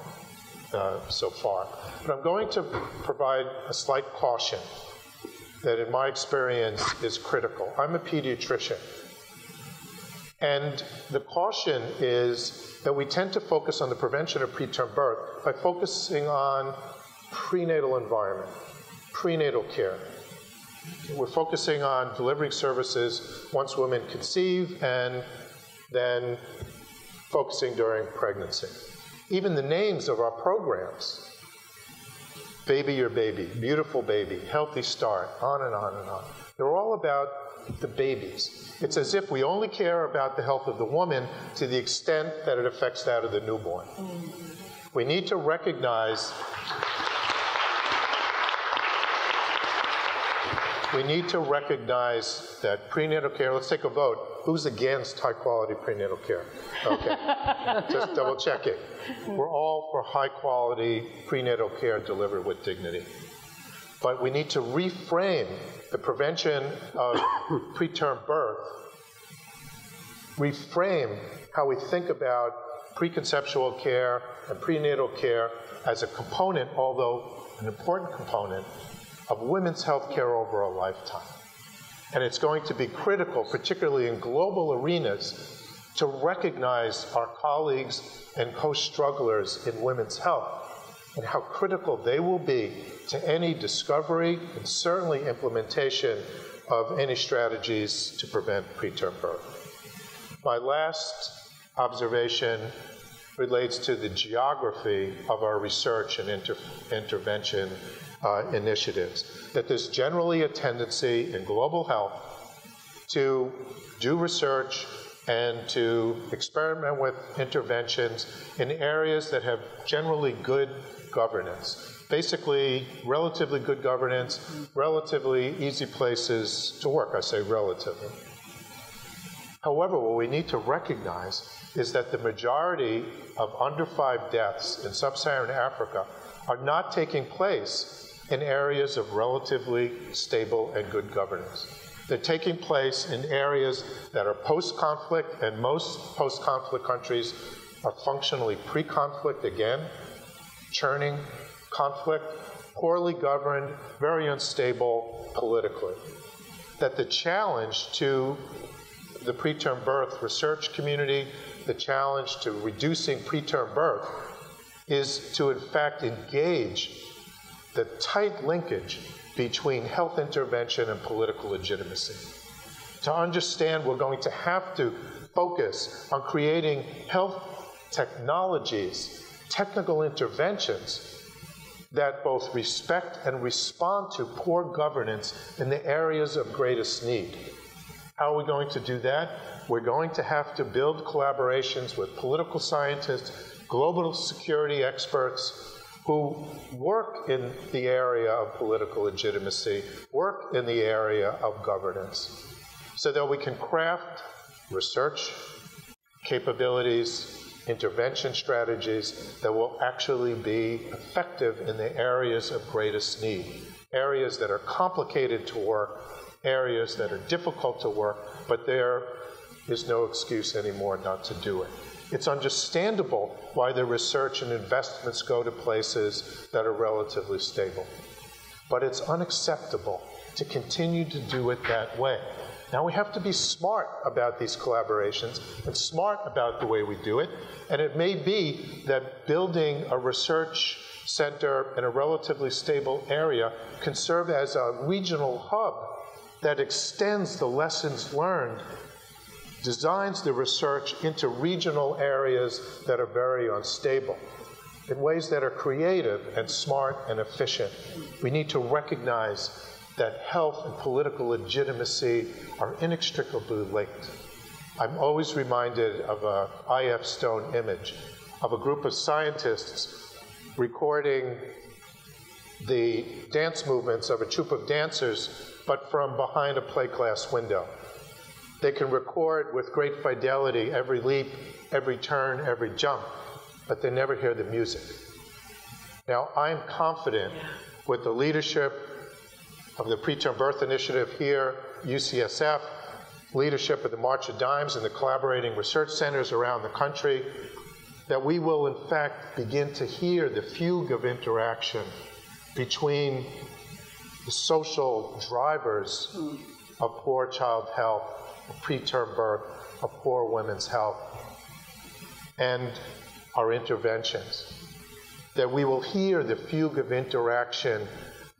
uh, so far. But I'm going to provide a slight caution that, in my experience, is critical. I'm a pediatrician. And the caution is that we tend to focus on the prevention of preterm birth by focusing on prenatal environment, prenatal care. We're focusing on delivering services once women conceive and then focusing during pregnancy. Even the names of our programs, Baby Your Baby, Beautiful Baby, Healthy Start, on and on and on. They're all about the babies. It's as if we only care about the health of the woman to the extent that it affects that of the newborn. We need to recognize We need to recognize that prenatal care, let's take a vote. Who's against high quality prenatal care? Okay, just double checking. We're all for high quality prenatal care delivered with dignity. But we need to reframe the prevention of preterm birth, reframe how we think about preconceptual care and prenatal care as a component, although an important component, of women's health care over a lifetime. And it's going to be critical, particularly in global arenas, to recognize our colleagues and co-strugglers in women's health and how critical they will be to any discovery and certainly implementation of any strategies to prevent preterm birth. My last observation relates to the geography of our research and inter intervention Uh, initiatives, that there's generally a tendency in global health to do research and to experiment with interventions in areas that have generally good governance. Basically, relatively good governance, relatively easy places to work. I say relatively. However, what we need to recognize is that the majority of under five deaths in sub-Saharan Africa are not taking place in areas of relatively stable and good governance. They're taking place in areas that are post-conflict, and most post-conflict countries are functionally pre-conflict again, churning conflict, poorly governed, very unstable politically. that the challenge to the preterm birth research community, the challenge to reducing preterm birth, is to in fact engage the tight linkage between health intervention and political legitimacy. To understand we're going to have to focus on creating health technologies, technical interventions that both respect and respond to poor governance in the areas of greatest need. How are we going to do that? We're going to have to build collaborations with political scientists, global security experts, who work in the area of political legitimacy, work in the area of governance, so that we can craft research capabilities, intervention strategies that will actually be effective in the areas of greatest need, areas that are complicated to work, areas that are difficult to work, but there is no excuse anymore not to do it. It's understandable why the research and investments go to places that are relatively stable, but it's unacceptable to continue to do it that way. Now we have to be smart about these collaborations and smart about the way we do it, and it may be that building a research center in a relatively stable area can serve as a regional hub that extends the lessons learned, designs the research into regional areas that are very unstable in ways that are creative and smart and efficient. We need to recognize that health and political legitimacy are inextricably linked. I'm always reminded of an I F Stone image of a group of scientists recording the dance movements of a troupe of dancers, but from behind a plate glass window. They can record with great fidelity every leap, every turn, every jump, but they never hear the music. Now, I'm confident with the leadership of the Preterm Birth Initiative here, U C S F, leadership of the March of Dimes and the collaborating research centers around the country, that we will in fact begin to hear the fugue of interaction between the social drivers of poor child health, of preterm birth, of poor women's health, and our interventions. That we will hear the fugue of interaction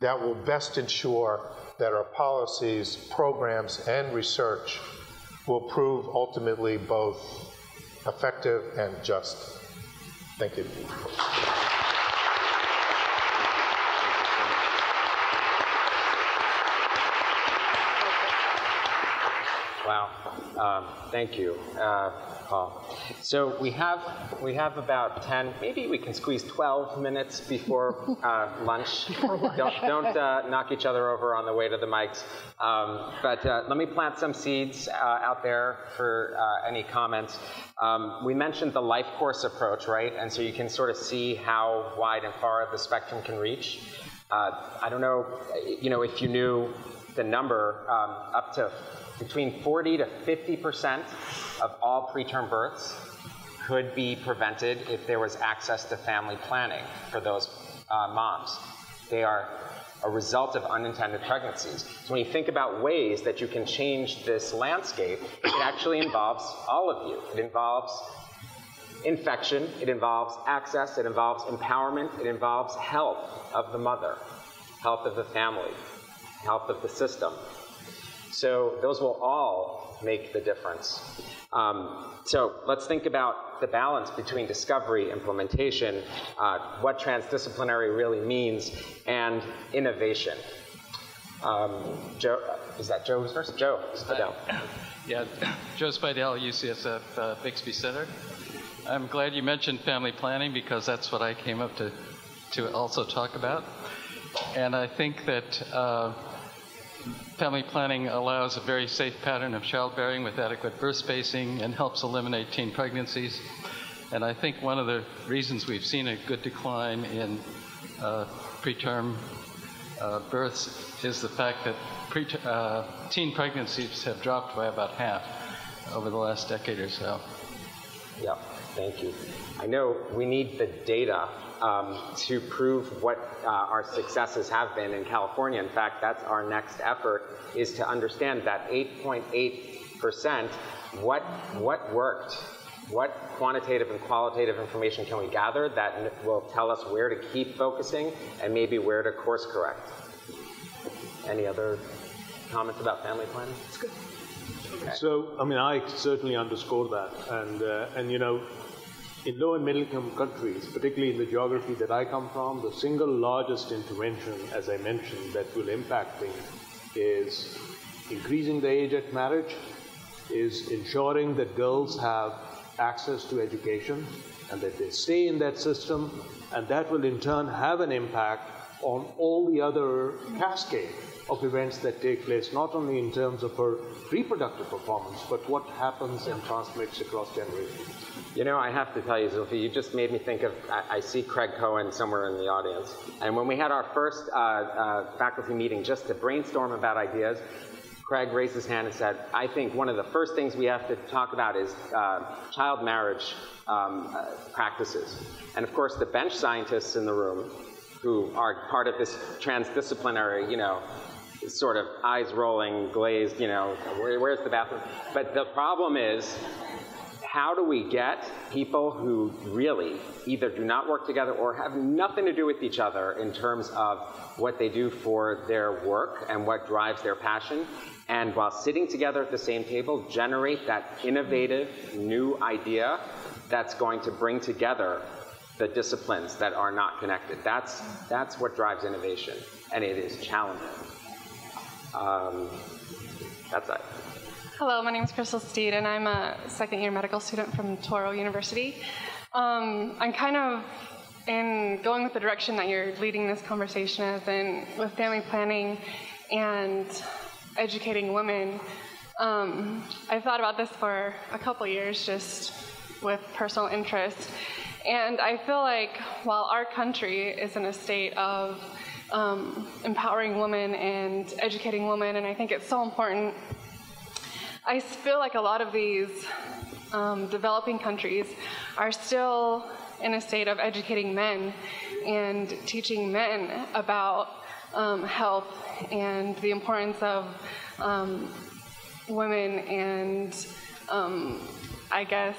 that will best ensure that our policies, programs, and research will prove ultimately both effective and just. Thank you. Wow, um, thank you, uh, Paul. So we have, we have about ten, maybe we can squeeze twelve minutes before uh, lunch. Don't, don't uh, knock each other over on the way to the mics. Um, but uh, let me plant some seeds uh, out there for uh, any comments. Um, we mentioned the life course approach, right? And so you can sort of see how wide and far the spectrum can reach. Uh, I don't know, you know, if you knew the number, um, up to between forty to fifty percent of all preterm births could be prevented if there was access to family planning for those uh, moms. They are a result of unintended pregnancies. So when you think about ways that you can change this landscape, it actually involves all of you. It involves infection, it involves access, it involves empowerment, it involves health of the mother, health of the family, health of the system. So those will all make the difference. Um, so let's think about the balance between discovery, implementation, uh, what transdisciplinary really means, and innovation. Um, Joe, is that Joe who's first? Joe Spidel. Hi. Yeah, Joe Spidel, U C S F uh, Bixby Center. I'm glad you mentioned family planning because that's what I came up to, to also talk about. And I think that uh, family planning allows a very safe pattern of childbearing with adequate birth spacing and helps eliminate teen pregnancies. And I think one of the reasons we've seen a good decline in uh, preterm uh, births is the fact that pre uh, teen pregnancies have dropped by about half over the last decade or so. Yeah, thank you. I know we need the data um, to prove what uh, our successes have been in California. In fact, that's our next effort, is to understand that eight point eight percent, what, what worked? What quantitative and qualitative information can we gather that will tell us where to keep focusing and maybe where to course correct? Any other comments about family planning? It's good. Okay. So, I mean, I certainly underscore that. And, uh, and you know, in low and middle income countries, particularly in the geography that I come from, the single largest intervention, as I mentioned, that will impact things is increasing the age at marriage, is ensuring that girls have access to education and that they stay in that system, and that will in turn have an impact on all the other cascade of events that take place, not only in terms of her reproductive performance, but what happens and transmits across generations. You know, I have to tell you, Zulfi, you just made me think of, I, I see Craig Cohen somewhere in the audience, and when we had our first uh, uh, faculty meeting just to brainstorm about ideas, Craig raised his hand and said, I think one of the first things we have to talk about is uh, child marriage um, uh, practices. And of course, the bench scientists in the room, who are part of this transdisciplinary, you know, sort of eyes rolling, glazed, you know, where, where's the bathroom? But the problem is, how do we get people who really either do not work together or have nothing to do with each other in terms of what they do for their work and what drives their passion, and while sitting together at the same table, generate that innovative new idea that's going to bring together the disciplines that are not connected. That's, that's what drives innovation, and it is challenging. Um, that's it. Hello, my name is Crystal Steed, and I'm a second-year medical student from Toro University. Um, I'm kind of in going with the direction that you're leading this conversation is in with family planning and educating women. Um, I've thought about this for a couple years, just with personal interest, and I feel like while our country is in a state of um, empowering women and educating women, and I think it's so important, I feel like a lot of these um, developing countries are still in a state of educating men and teaching men about um, health and the importance of um, women and um, I guess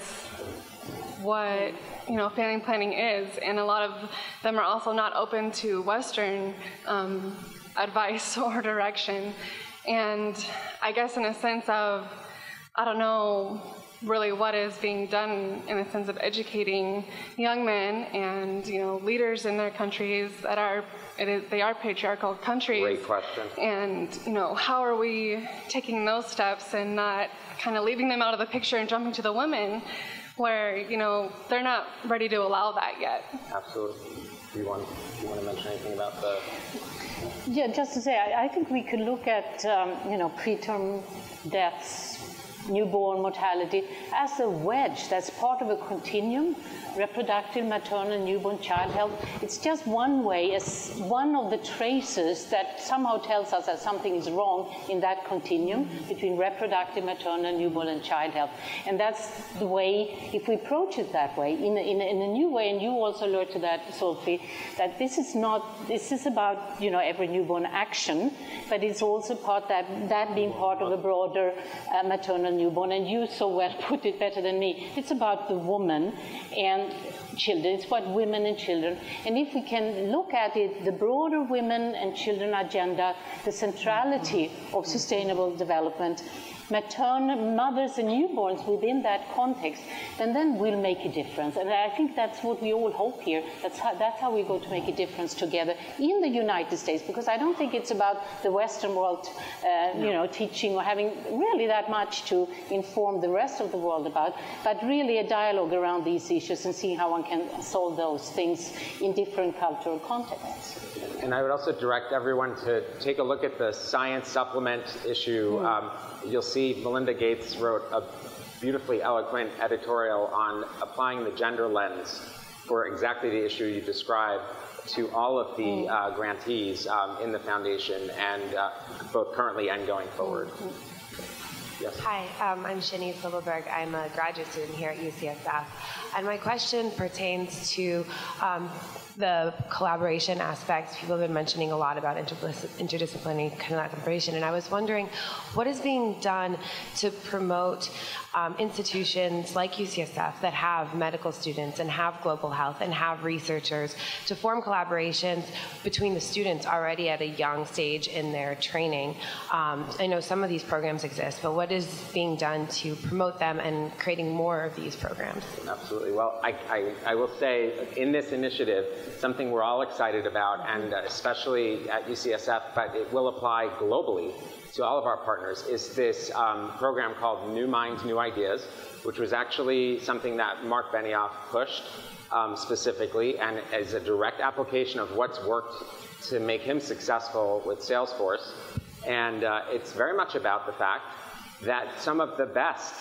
what you know family planning is, and a lot of them are also not open to Western um, advice or direction. And I guess in a sense of, I don't know really what is being done in a sense of educating young men and, you know, leaders in their countries that are, it is, they are patriarchal countries. Great question. And, you know, how are we taking those steps and not kind of leaving them out of the picture and jumping to the women where, you know, they're not ready to allow that yet? Absolutely. Do you want, do you want to mention anything about the... Yeah, just to say, I, I think we could look at, um, you know, preterm deaths, newborn mortality as a wedge that's part of a continuum, reproductive, maternal, newborn, child health. It's just one way, it's one of the traces that somehow tells us that something is wrong in that continuum between reproductive, maternal, newborn, and child health. And that's the way, if we approach it that way, in a, in a, in a new way, and you also allude to that, Sophie, that this is not, this is about, you know, every newborn action, but it's also part that, that being part of a broader uh, maternal, newborn, and you so well put it better than me. It's about the woman and children. It's about women and children. And if we can look at it, the broader women and children agenda, the centrality of sustainable development, maternal mothers and newborns within that context, and then we'll make a difference. And I think that's what we all hope here. That's how, that's how we're going to make a difference together in the United States, because I don't think it's about the Western world, uh, you know, teaching or having really that much to inform the rest of the world about, but really a dialogue around these issues and seeing how one can solve those things in different cultural contexts. And I would also direct everyone to take a look at the science supplement issue. Mm. Um, you'll see Melinda Gates wrote a beautifully eloquent editorial on applying the gender lens for exactly the issue you described to all of the uh, grantees um, in the foundation, and uh, both currently and going forward. Yes. Hi, um, I'm Shanice Silverberg. I'm a graduate student here at U C S F. And my question pertains to um, the collaboration aspects. People have been mentioning a lot about interdisciplinary collaboration, and I was wondering what is being done to promote um, institutions like U C S F that have medical students and have global health and have researchers to form collaborations between the students already at a young stage in their training. Um, I know some of these programs exist, but what is being done to promote them and creating more of these programs? Absolutely. Well, I, I, I will say in this initiative, something we're all excited about, and especially at U C S F, but it will apply globally to all of our partners, is this um, program called New Minds, New Ideas, which was actually something that Mark Benioff pushed um, specifically, and as a direct application of what's worked to make him successful with Salesforce. And uh, it's very much about the fact that some of the best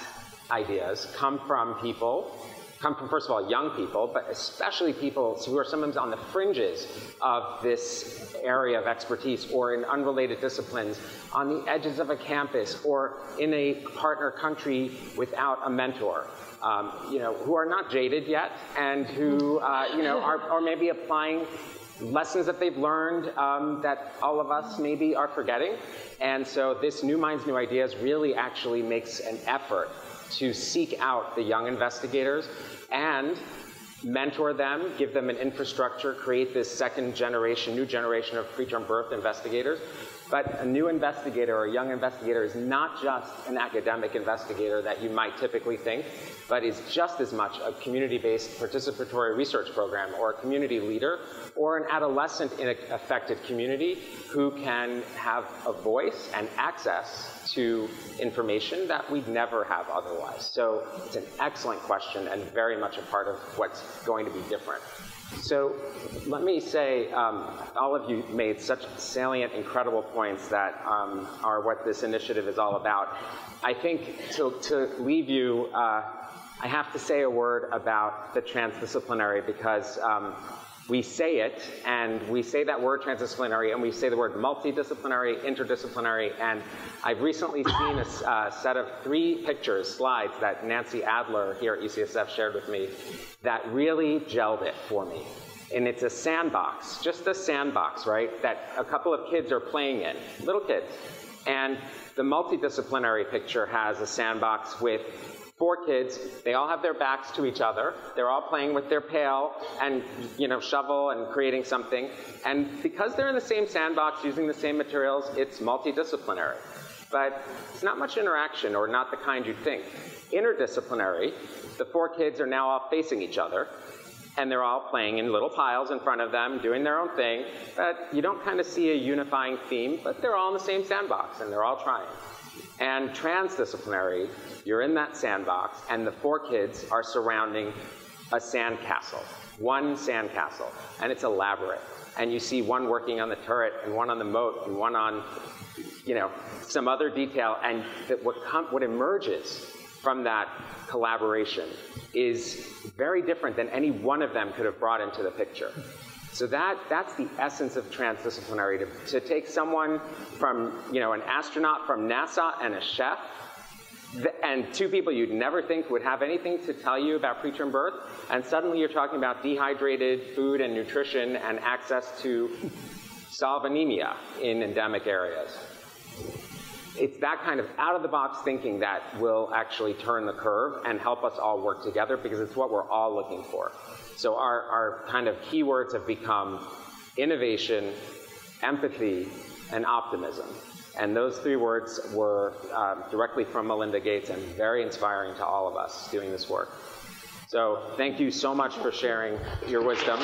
ideas come from people, come from, first of all, young people, but especially people who are sometimes on the fringes of this area of expertise or in unrelated disciplines, on the edges of a campus or in a partner country without a mentor, um, you know, who are not jaded yet and who, uh, you know, are, are maybe applying lessons that they've learned um, that all of us maybe are forgetting. And so this New Minds, New Ideas really actually makes an effort to seek out the young investigators and mentor them, give them an infrastructure, create this second generation, new generation of preterm birth investigators. But a new investigator or a young investigator is not just an academic investigator that you might typically think, but is just as much a community-based participatory research program or a community leader or an adolescent in an affected community who can have a voice and access to information that we'd never have otherwise. So it's an excellent question and very much a part of what's going to be different. So let me say, um, all of you made such salient, incredible points that um, are what this initiative is all about. I think to, to leave you, uh, I have to say a word about the transdisciplinary, because um, we say it, and we say that word transdisciplinary, and we say the word multidisciplinary, interdisciplinary, and I've recently seen a uh, set of three pictures, slides, that Nancy Adler here at U C S F shared with me that really gelled it for me. And it's a sandbox, just a sandbox, right, that a couple of kids are playing in, little kids. And the multidisciplinary picture has a sandbox with four kids. They all have their backs to each other. They're all playing with their pail and, you know, shovel and creating something. And because they're in the same sandbox using the same materials, it's multidisciplinary. But it's not much interaction, or not the kind you'd think. Interdisciplinary, the four kids are now all facing each other, and they're all playing in little piles in front of them, doing their own thing. But you don't kind of see a unifying theme, but they're all in the same sandbox, and they're all trying. And transdisciplinary, you're in that sandbox, and the four kids are surrounding a sandcastle, one sandcastle, and it's elaborate. And you see one working on the turret, and one on the moat, and one on, you know, some other detail. And that what com what emerges from that collaboration is very different than any one of them could have brought into the picture. So that, that's the essence of transdisciplinary, to, to take someone from, you know, an astronaut from NASA and a chef, th and two people you'd never think would have anything to tell you about preterm birth, and suddenly you're talking about dehydrated food and nutrition and access to solve anemia in endemic areas. It's that kind of out-of-the-box thinking that will actually turn the curve and help us all work together, because it's what we're all looking for. So our, our kind of keywords have become innovation, empathy, and optimism. And those three words were uh, directly from Melinda Gates and very inspiring to all of us doing this work. So thank you so much for sharing your wisdom.